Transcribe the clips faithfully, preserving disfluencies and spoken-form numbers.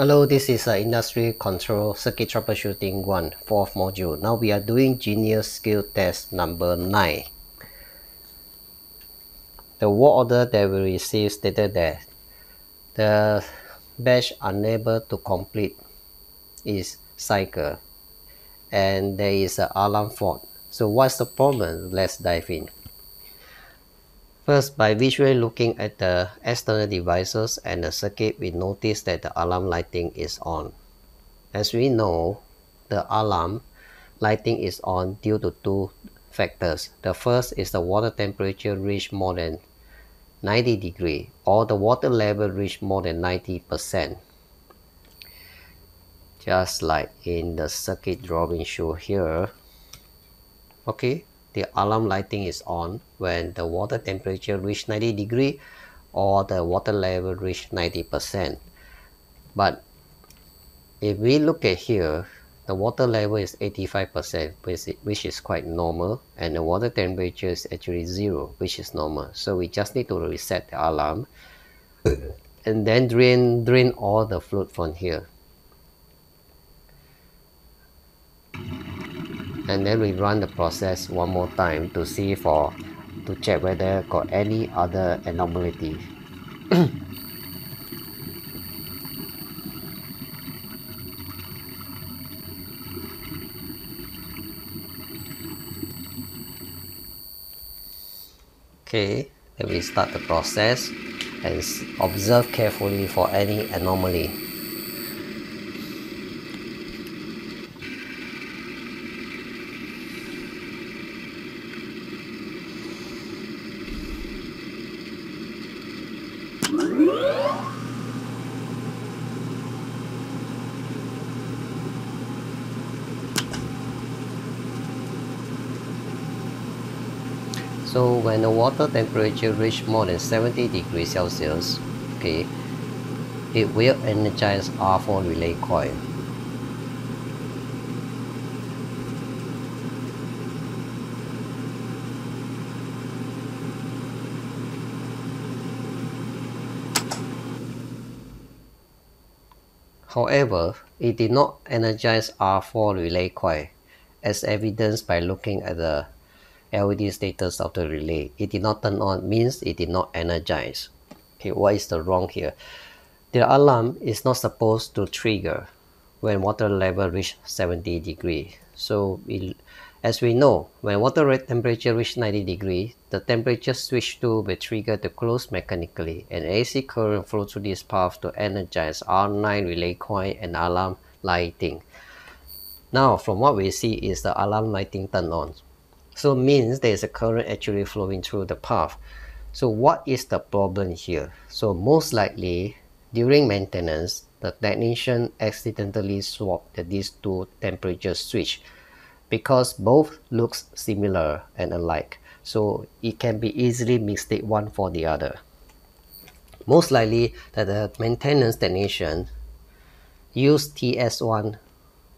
Hello, this is uh, Industry Control Circuit Troubleshooting one, fourth module. Now we are doing Genius Skill Test number nine. The work order that we receive stated that the batch unable to complete its cycle and there is an alarm fault. So what's the problem? Let's dive in. First, by visually looking at the external devices and the circuit, we notice that the alarm lighting is on. As we know, the alarm lighting is on due to two factors. The first is the water temperature reached more than ninety degrees, or the water level reached more than ninety percent. Just like in the circuit drawing shown here. Okay. The alarm lighting is on when the water temperature reaches ninety degrees or the water level reaches ninety percent. But if we look at here, the water level is eighty-five percent, which is quite normal, and the water temperature is actually zero, which is normal. So we just need to reset the alarm and then drain drain all the fluid from here. And then we run the process one more time to see for to check whether got any other anomaly. Okay, then we start the process and observe carefully for any anomaly. So when the water temperature reaches more than seventy degrees Celsius, okay, it will energize R four relay coil. However, it did not energize R four relay coil, as evidenced by looking at the L E D status of the relay. It did not turn on, means it did not energize. Okay, what is the wrong here? The alarm is not supposed to trigger when water level reaches seventy degrees. So we, as we know, when water temperature reaches ninety degrees, the temperature switch tool will trigger the close mechanically, and A C current flows through this path to energize R nine relay coil and alarm lighting. Now, from what we see is the alarm lighting turned on. So means there is a current actually flowing through the path. So what is the problem here? So most likely during maintenance, the technician accidentally swapped these two temperature switch because both looks similar and alike. So it can be easily mistake one for the other. Most likely that the maintenance technician used T S one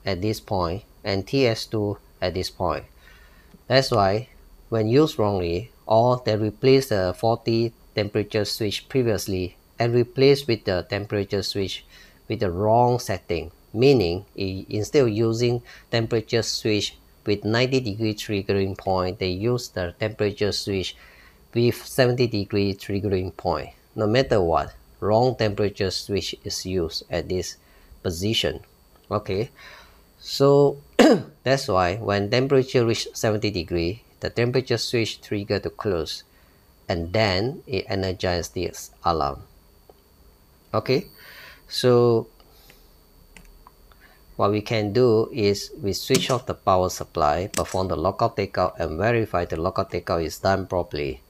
at this point and T S two at this point. That's why, when used wrongly, or they replace the faulty temperature switch previously and replace with the temperature switch with the wrong setting, meaning instead of using temperature switch with ninety degree triggering point, they use the temperature switch with seventy degree triggering point. No matter what, wrong temperature switch is used at this position. Okay, so that's why when temperature reached seventy degrees, the temperature switch triggered to close and then it energized this alarm. Okay, so what we can do is we switch off the power supply, perform the lockout takeout, and verify the lockout takeout is done properly.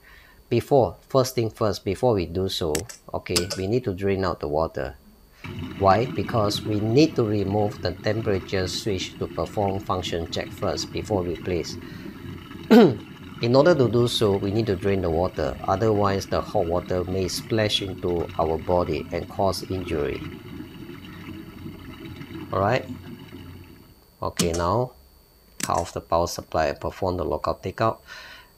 Before, first thing first, before we do so, okay, we need to drain out the water. Why? Because we need to remove the temperature switch to perform function check first before replace. In order to do so, we need to drain the water, otherwise the hot water may splash into our body and cause injury. Alright? Okay, now cut off the power supply and perform the lockout takeout.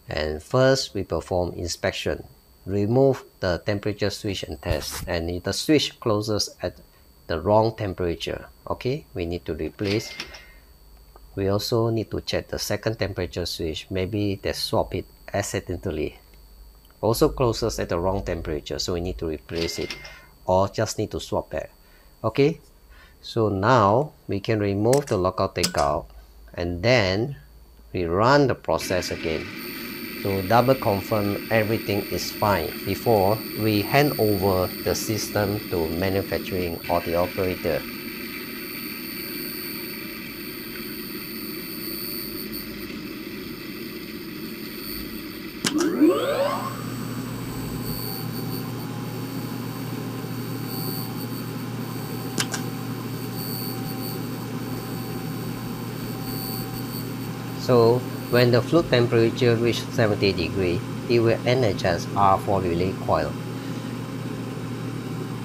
And first we perform inspection. Remove the temperature switch and test, and the switch closes at the wrong temperature. Okay, we need to replace. We also need to check the second temperature switch. Maybe they swap it accidentally, also closes at the wrong temperature, so we need to replace it or just need to swap back. Okay, so now we can remove the lockout takeout and then we run the process again to double confirm everything is fine before we hand over the system to manufacturing or the operator. So when the fluid temperature reaches seventy degrees, it will energize R four relay coil.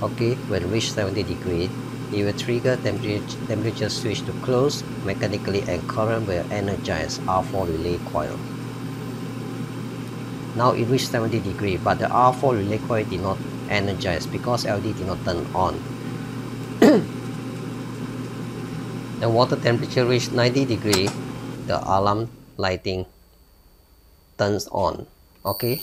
Okay, when it reaches seventy degrees, it will trigger temperature, temperature switch to close mechanically and current will energize R four relay coil. Now it reached seventy degrees, but the R four relay coil did not energize because L E D did not turn on. The water temperature reached ninety degrees. The alarm lighting turns on. Okay,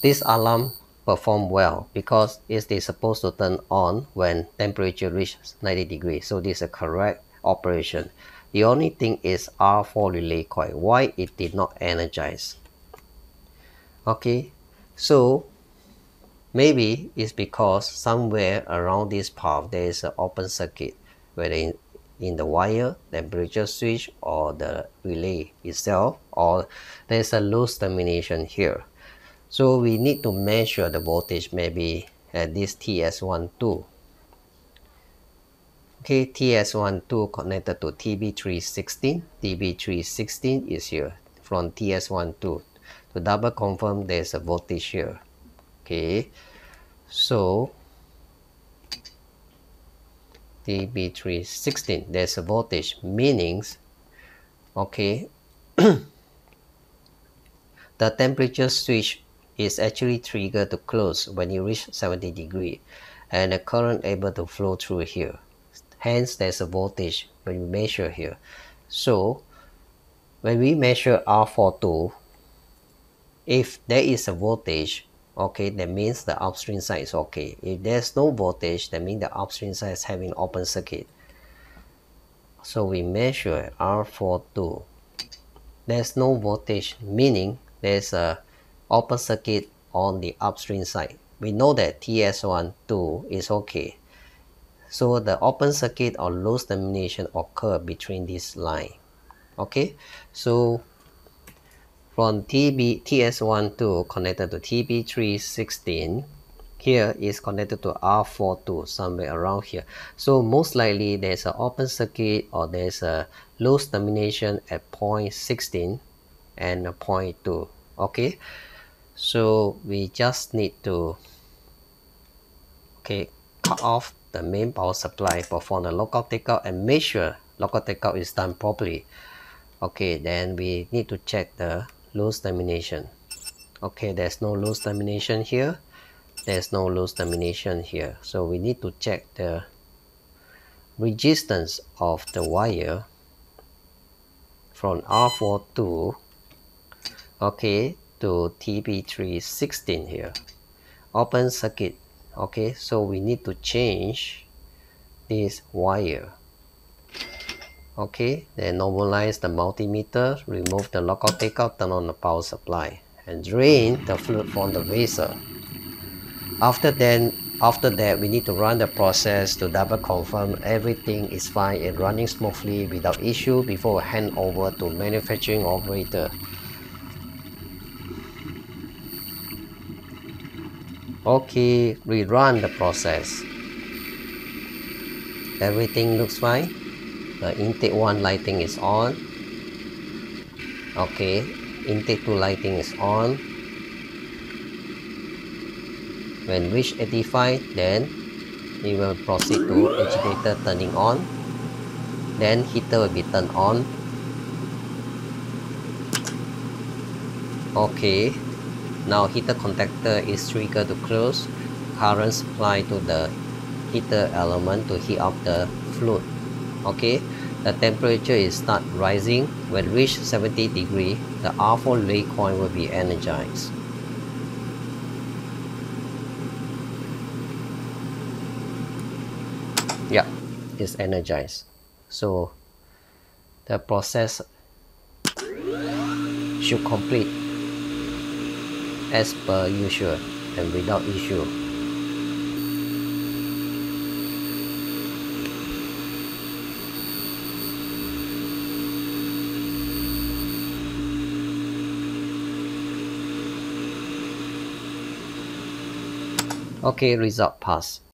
this alarm performed well because it is supposed to turn on when temperature reaches ninety degrees. So this is a correct operation. The only thing is R four relay coil, why it did not energize. Okay, so maybe it's because somewhere around this path there is an open circuit, where in in the wire, temperature switch, or the relay itself, or there's a loose termination here. So we need to measure the voltage maybe at this T S one two. Okay, T S one two connected to T B three sixteen. T B three sixteen is here from T S one two. To double confirm there's a voltage here. Okay, so T B three sixteen, there's a voltage, meanings, okay, the temperature switch is actually triggered to close when you reach seventy degrees and the current able to flow through here, hence there's a voltage when you measure here. So when we measure R forty-two, if there is a voltage, okay, that means the upstream side is okay. If there's no voltage, that means the upstream side is having open circuit. So we measure R forty-two. There's no voltage, meaning there's a open circuit on the upstream side. We know that T S one two is okay. So the open circuit or loose termination occur between this line. Okay, so from T S one two connected to T B three sixteen, here is connected to R forty-two, somewhere around here. So most likely there's an open circuit or there's a loose termination at point sixteen and point two. Okay, so we just need to okay cut off the main power supply, perform the lockout takeout, and make sure lockout takeout is done properly. Okay, then we need to check the loose termination. Okay, there's no loose termination here, there's no loose termination here, so we need to check the resistance of the wire from R forty-two, okay, to T B three sixteen here, open circuit. Okay, so we need to change this wire. Okay, then normalize the multimeter, remove the lockout takeout, turn on the power supply, and drain the fluid from the vessel. After then, after that, we need to run the process to double confirm everything is fine and running smoothly without issue before we hand over to manufacturing operator. Okay, rerun the process. Everything looks fine. The intake one lighting is on. Okay, intake two lighting is on. When reach eighty-five, then it will proceed to agitator turning on. Then heater will be turned on. Okay, now heater contactor is triggered to close. Current supply to the heater element to heat up the fluid. Okay, the temperature is start rising. When reached seventy degrees, the R four lay coil will be energized. Yeah, it's energized. So the process should complete as per usual and without issue. Okay, result pass.